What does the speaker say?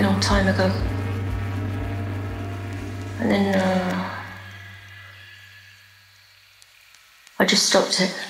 quite a long time ago. And then I just stopped it.